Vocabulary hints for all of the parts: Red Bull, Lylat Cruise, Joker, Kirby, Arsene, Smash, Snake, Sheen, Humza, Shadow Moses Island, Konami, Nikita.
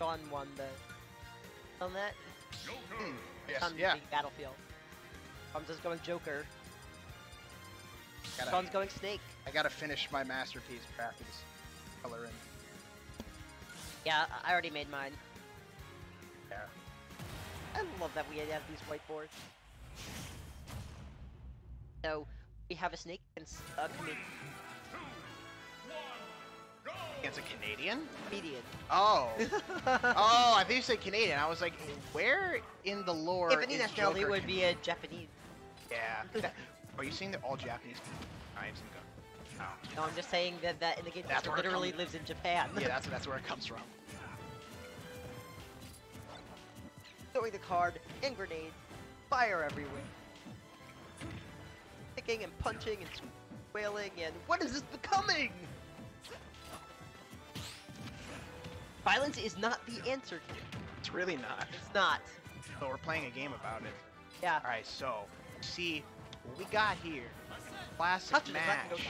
Dawn one, the on that. Joker. Yes. Yeah. Battlefield. Humza's going Joker. Dawn's going Snake. I gotta finish my masterpiece practice. Color in. Yeah, I already made mine. Yeah. I love that we have these whiteboards. So we have a snake and a comedian. 3, 2, 1, go! It's a Canadian? Comedian. Oh. Oh, I think you said Canadian. I was like, where in the lore? If any nationality would be a Japanese. Yeah. Are you saying that all Japanese? I am some gun. No, I'm just saying that in the game that's literally lives in Japan. Yeah, that's where it comes from. Throwing the card and grenades, fire everywhere. Kicking and punching and wailing and what is this becoming? Violence is not the answer to it. It's really not. It's not. But we're playing a game about it. Yeah. Alright, so, see what we got here. Classic match.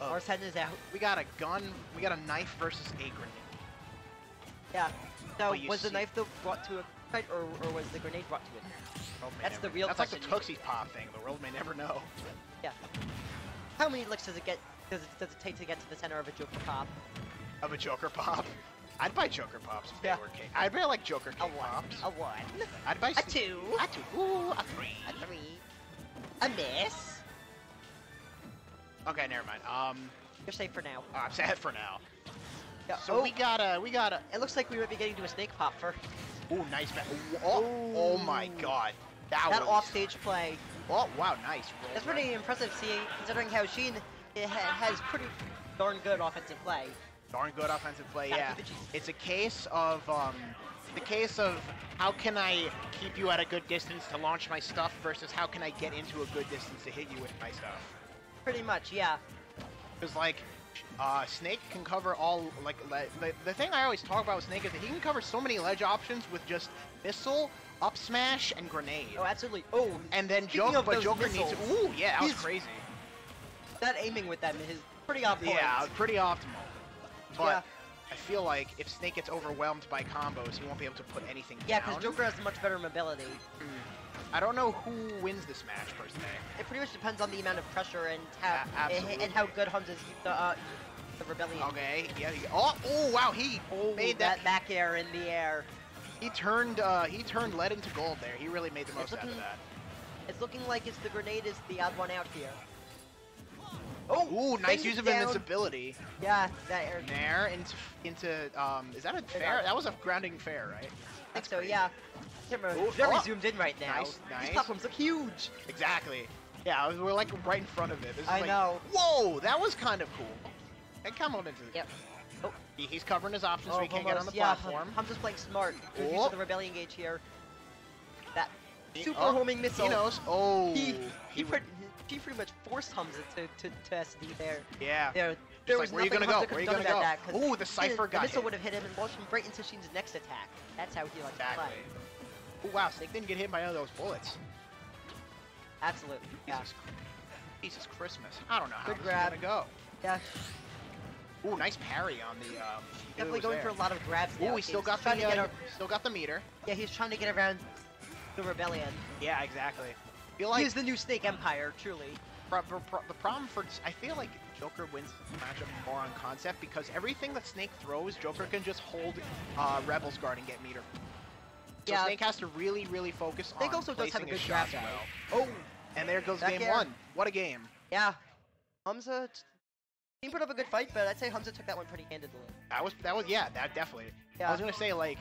Arsene is out. We got a gun. We got a knife versus a grenade. Yeah. So was the knife brought to a fight, or was the grenade brought to it? That's the real. That's like the Tootsie Pop thing. The world may never know. Yeah. How many licks does it get? Does it take to get to the center of a Joker Pop? Of a Joker Pop? I'd buy Joker Pops if they were cake. I'd buy like Joker cake pops. A one. I'd buy a two. A three. A miss. Okay, never mind. You're safe for now. I'm safe for now. Yeah, so we gotta. It looks like we might be getting to a snake pop first. Ooh, nice back. Oh my God, that was... offstage play. Oh wow, nice. Roll. That's pretty impressive, seeing considering how Sheen has pretty darn good offensive play. Darn good offensive play, yeah. It's a case of how can I keep you at a good distance to launch my stuff versus how can I get into a good distance to hit you with my stuff. Pretty much, yeah. Because like, Snake can cover all, like, the thing I always talk about with Snake is that he can cover so many ledge options with just missile, up smash, and grenade. Oh, absolutely. Oh, and then Joker needs, ooh, yeah, that was crazy. That aiming with them is pretty optimal. Yeah, pretty optimal. But, yeah. I feel like if Snake gets overwhelmed by combos, he won't be able to put anything down. Yeah, because Joker has much better mobility. I don't know who wins this match, per se. It pretty much depends on the amount of pressure and how good Humza's the Rebellion. Okay, yeah. Oh, wow, he made that back air in the air. He turned lead into gold there. He really made the most out of that. It's looking like the grenade is the odd one out here. Oh, ooh, nice use of invincibility. Yeah, that air. There into is that a fair? That was a grounding fair, right? I think so, yeah. Ooh, very zoomed in right now. Nice, nice. These platforms look huge. Exactly. Yeah, we're like right in front of it. This is I know. Whoa, that was kind of cool. And come on into the. Yep. Oh. He's covering his options so he can't get on the platform. I'm just playing smart. Good use of the Rebellion gauge here. That super homing missile. He knows. Oh. He pretty much forced Humza to SD there. Yeah. There was like, where are you gonna go? Ooh, the Cypher guy. The missile would have hit him and launched him right into Sheen's next attack. That's how he likes to play. Ooh, wow, Snake didn't get hit by any of those bullets. Absolutely. Yeah. Jesus Christmas. I don't know how this is gonna go. Yeah. Ooh, nice parry on the. Definitely going for a lot of grabs. Ooh, he still got the meter. Yeah, he's trying to get around the Rebellion. Yeah, exactly. Like, he's the new Snake Empire, truly. The problem for I feel like Joker wins the matchup more on concept because everything that Snake throws, Joker can just hold Rebel's Guard and get meter. So yeah. Snake has to really, really focus on placing his shots. Snake also does have a good grab though. Oh, and there goes game one. What a game. Yeah. Humza put up a good fight, but I'd say Humza took that one pretty handedly. That definitely. Yeah. I was gonna say like.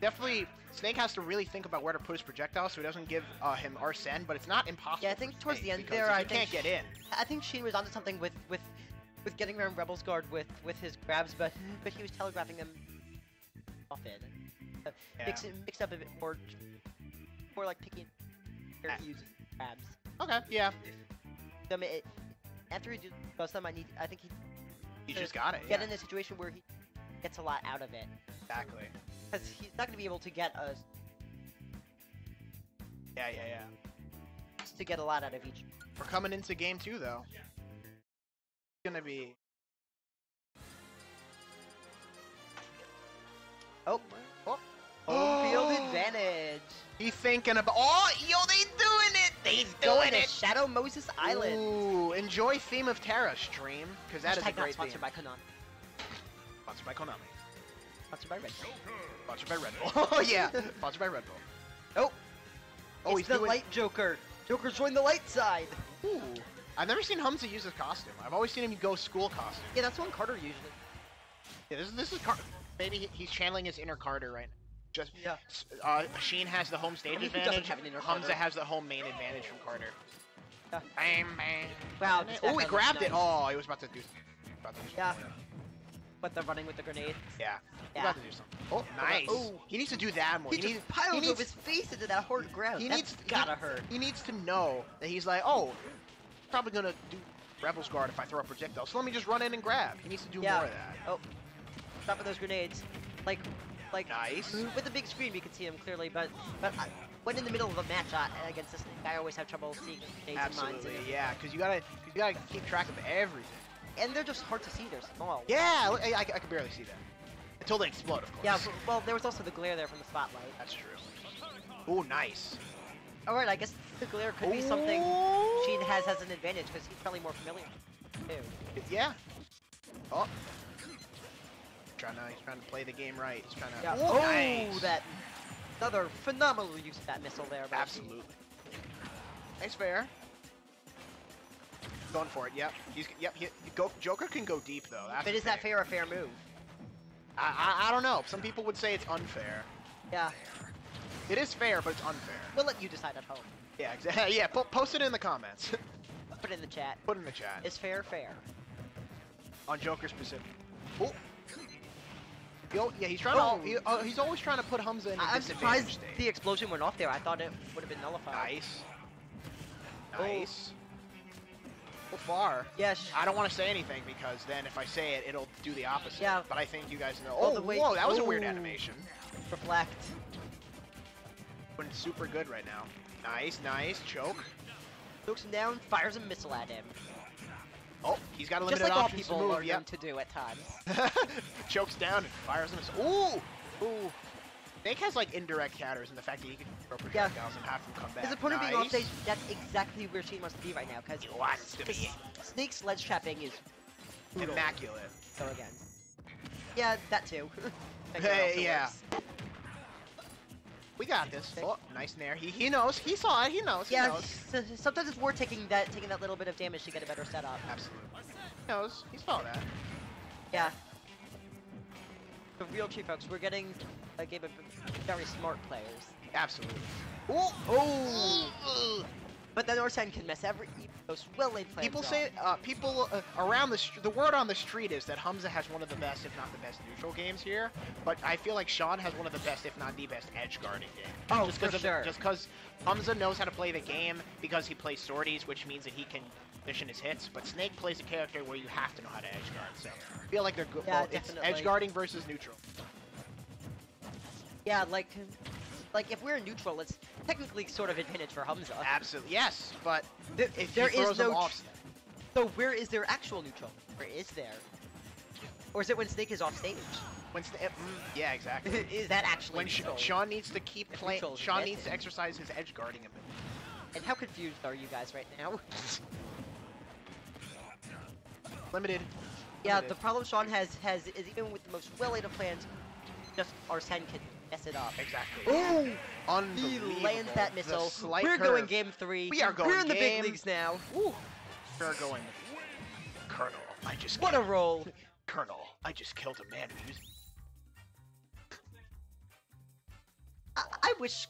Definitely, Snake has to really think about where to put his projectile so he doesn't give him Arsene, but it's not impossible. Yeah, I think towards the end there, I can't get in. I think Sheen was onto something with getting around Rebel's Guard with his grabs, but he was telegraphing them often. Yeah. Mixed up a bit more like picking or using grabs. Okay, yeah. I mean, after he does them, I think he just got it. Get in a situation where he gets a lot out of it. Exactly. Because he's not going to be able to get us. Yeah. To get a lot out of each. We're coming into game two, though. Yeah. It's going to be. Oh, oh, oh, field advantage. He thinking about, oh, yo, they doing it. They doing it. Shadow Moses Island. Ooh, enjoy theme of Terra stream, because that is a great theme. Sponsored by Konami. Sponsored by Konami. Sponsored by Red Bull. Sponsored by Red Bull. Oh yeah. Sponsored by Red Bull. Oh. Oh, it's he's the doing... light Joker. Joker's joined the light side. Ooh. I've never seen Humza use his costume. I've always seen him go school costume. Yeah, that's one Carter usually. Yeah, this is Carter. Maybe he's channeling his inner Carter right now. Just yeah. Sheen has the home stage advantage. Humza has the home main advantage from Carter. Bam, bam. Wow. Oh, he grabbed it. Oh, he was about to do something. Yeah. But they're running with the grenade. Yeah. Yeah. About to do something. Oh, nice. Oh. He needs to do that more. He just piles up his face into that hard ground. That's gotta hurt. He needs to know that he's like, oh, probably gonna do Rebel's Guard if I throw a projectile. So let me just run in and grab. He needs to do more of that. Oh. Stop with those grenades. Like nice. With the big screen, you can see him clearly, but when in the middle of a match against this guy, I always have trouble seeing grenades and mines. Absolutely, yeah, because you gotta keep track of everything. And they're just hard to see. They're small. Yeah, I can barely see them until they explode, of course. Yeah, well, there was also the glare there from the spotlight. That's true. Oh, nice. All right, I guess the glare could be something Sheen has as an advantage because he's probably more familiar too. Yeah. Oh. He's trying to play the game right. He's trying to. Yeah. Oh, nice. That another phenomenal use of that missile there. Absolutely. Nice fair. Going for it. Yep. Joker can go deep though. That's but is that fair or fair move? I don't know. Some people would say it's unfair. Yeah. It is fair, but it's unfair. We'll let you decide at home. Yeah. Exactly. Yeah. Post it in the comments. Put it in the chat. Put it in the chat. Is fair fair? On Joker specific. Oh. Yo, yeah, he's trying to. He's always trying to put Humza in a disadvantage state. The explosion went off there. I thought it would have been nullified. Nice. Nice. So far. Yes. I don't want to say anything because then if I say it, it'll do the opposite. Yeah. But I think you guys know. Oh, whoa, that was a weird animation. Reflect. Doing super good right now. Nice, nice. Choke. Chokes him down. Fires a missile at him. Oh, he's got a limited options to move. Just like all people learn him to do at times. Chokes down and fires him. Ooh! Ooh! Snake has like indirect counters and the fact that he can throw projectiles and have them come back. His opponent being offstage, that's exactly where Sheen wants to be right now. Because he wants to be. Snake's sledge trapping is brutal. Immaculate. Go again. Yeah, that too. Yeah. Works. We got this. Oh, nice nair. He knows. He saw it. He knows. Yeah. He knows. Sometimes it's worth taking that little bit of damage to get a better setup. Absolutely. He knows. He saw that. Yeah. The real cheap folks. We're getting a game of very smart players. Absolutely. Oh. Oh. But then Arsene can mess every most well-laid plans. People say around the word on the street is that Humza has one of the best, if not the best, neutral games here. But I feel like Sean has one of the best, if not the best, edge guarding game. Oh, just because Humza knows how to play the game because he plays sorties, which means that he can position his hits. But Snake plays a character where you have to know how to edge guard. So I feel like they're good. Yeah, well, it's edge guarding versus neutral. Yeah, like if we're neutral, it's technically sort of advantage for Humza. Absolutely, yes, but if there is no. So where is their actual neutral? Where is there? Or is it when Snake is off stage? When yeah, exactly. Is that actually when neutral? Sean needs to keep playing. Sean needs to exercise his edge guarding ability. And how confused are you guys right now? Limited. Yeah, limited. The problem Sean has is even with the most well-laid of plans, just Arsene can mess it up. Exactly. Ooh! Unbelievable. He lands that missile. We're going game three. We're in the big leagues now. Ooh. We're going. Colonel, I just. What a roll. Colonel, I just killed a man who's. I wish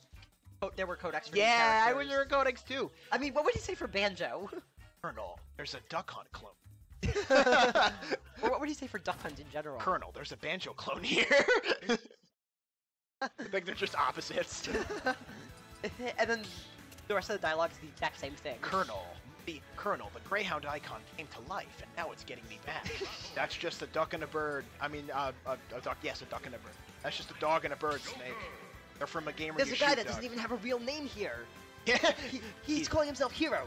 there were codex for these characters. Yeah, I wish there were codex too. I mean, what would you say for Banjo? Colonel, there's a Duck Hunt clone. Or what would you say for Duck Hunt in general? Colonel, there's a Banjo clone here. I think they're just opposites. And then the rest of the dialogue is the exact same thing. Colonel, the Greyhound icon came to life, and now it's getting me back. That's just a duck and a bird. I mean, a duck. Yes, a duck and a bird. That's just a dog and a bird, Snake. They're from a game where you shoot dogs. There's a guy that doesn't even have a real name here. He's calling himself Hero,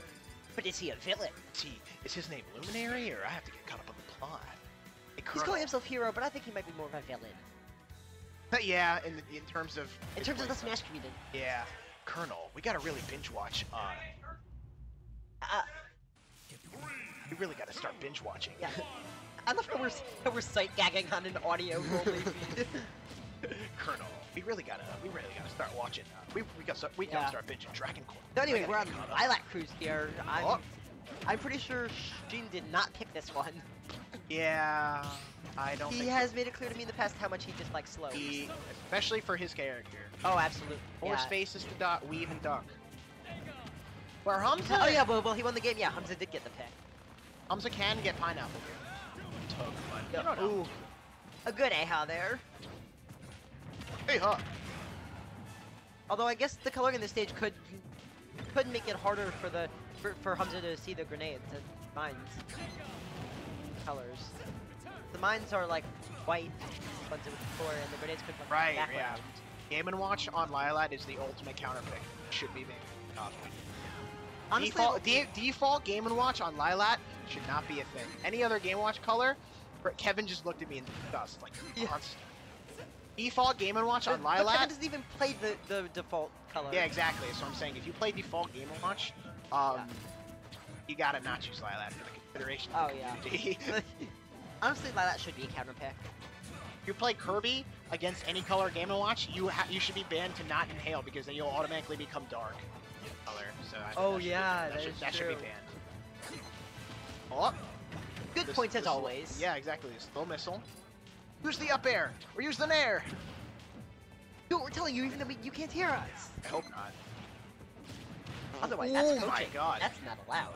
but is he a villain? Is his name Luminary, or I have to get caught up on the plot? Hey, Colonel, he's calling himself Hero, but I think he might be more of a villain. Yeah, in terms of... In terms of the Smash community. Yeah. Colonel, we gotta really binge-watch on... We really gotta start binge-watching. Yeah. I love how we're sight-gagging on an audio roleplay feed. Colonel, we really gotta start watching. We gotta start binging Dragon Court. So anyway, we're on Lylat Cruise here. I'm pretty sure Sheen did not pick this one. Yeah, I don't. He has made it clear to me in the past how much he dislikes slow. Especially for his character. Oh, absolutely. Four spaces to dot, weave, and duck. Where Humza? Oh yeah, well he won the game. Yeah, Humza did get the pick. Humza can get pineapple here. Tough, no. Ooh, a good aha there. Hey, huh? Although I guess the coloring in this stage could make it harder for Humza to see the grenades and mines colors. The mines are like white ones with the core, and the grenades could look right. Backwards. Yeah. Game and Watch on Lylat is the ultimate counter pick. Should be made. Honestly, default Game and Watch on Lylat should not be a thing. Any other Game Watch color, Kevin just looked at me in disgust like. Yeah. Default Game & Watch on Lylat? But Kevin doesn't even play the default color. Yeah, exactly. So I'm saying if you play default Game & Watch, you gotta not choose Lylat for the consideration of the community. Yeah. Honestly, Lylat should be a counter pick. If you play Kirby against any color Game & Watch, you should be banned to not inhale because then you'll automatically become dark color. So I that should be banned. Oh, good points as always. Yeah, exactly. This little missile. Use the up air, or use the nair. Dude, we're telling you, even though you can't hear us. I hope not. Otherwise, that's coaching. Oh my god. That's not allowed.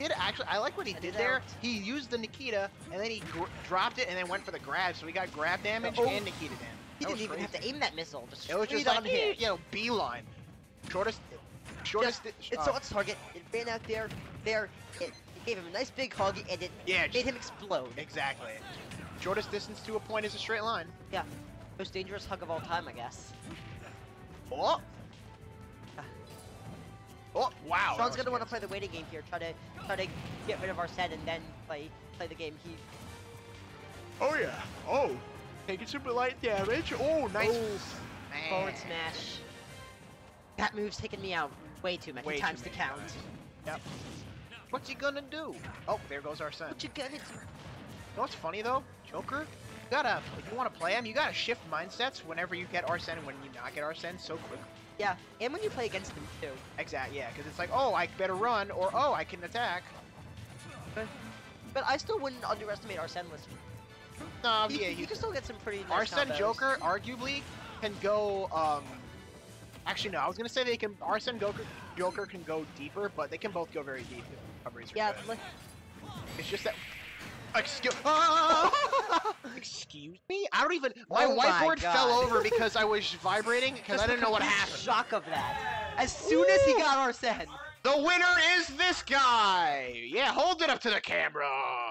It actually, I like what he did there. He used the Nikita, and then he dropped it, and then went for the grab, so he got grab damage and Nikita damage. He didn't even have to aim that missile. Just it was just on him, you know, beeline. Shortest. It saw its target. It ran out there. It gave him a nice big hug, and it made him explode. Exactly. Shortest distance to a point is a straight line. Yeah. Most dangerous hug of all time, I guess. Oh! Oh, wow! Sean's gonna want to play the waiting game here, try to get rid of Arsene and then play the game. He... Oh yeah! Oh! Taking super light damage! Oh, nice! Oh, forward smash. That move's taken me out way too many times to count. Yep. What you gonna do? Oh, there goes Arsene. What you gonna do? You know what's funny though? Joker, if you want to play him, you gotta shift mindsets whenever you get Arsene and when you not get Arsene so quickly. Yeah, and when you play against him too. Exactly, yeah, because it's like, oh, I better run, or oh, I can attack. But I still wouldn't underestimate Arsene this week. No, you can still get some pretty nice Arsene combos. Joker, arguably, can go, actually no, I was gonna say Arsene Joker can go deeper, but they can both go very deep. Yeah, it's just that... Excuse me? I don't even. My whiteboard fell over because I was vibrating because I didn't know what happened. Shock of that. As soon as he got Arsene. The winner is this guy. Yeah, hold it up to the camera.